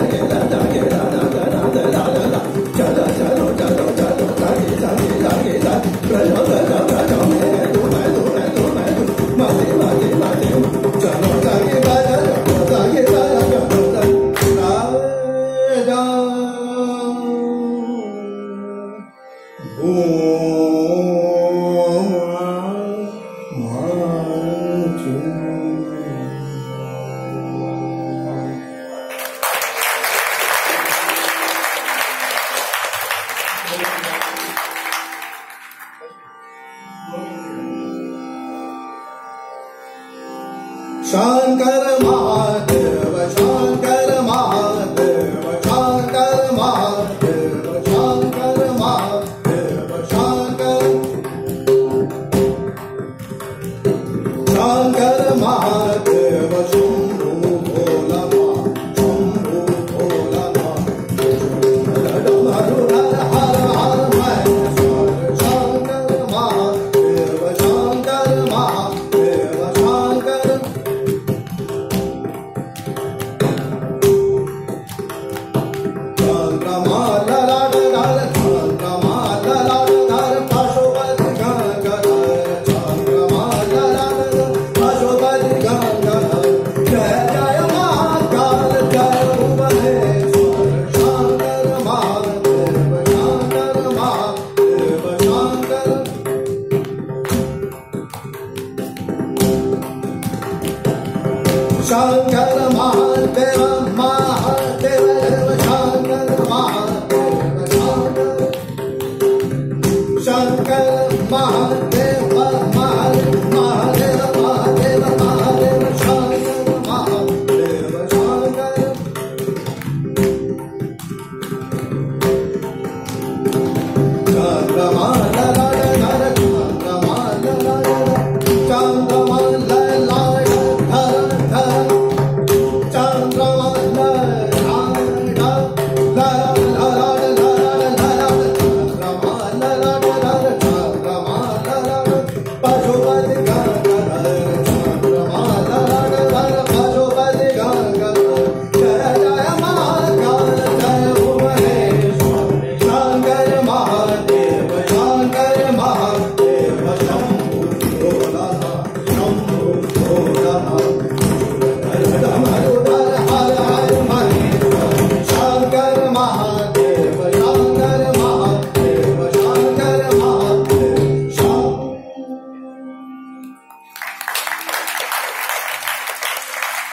Don't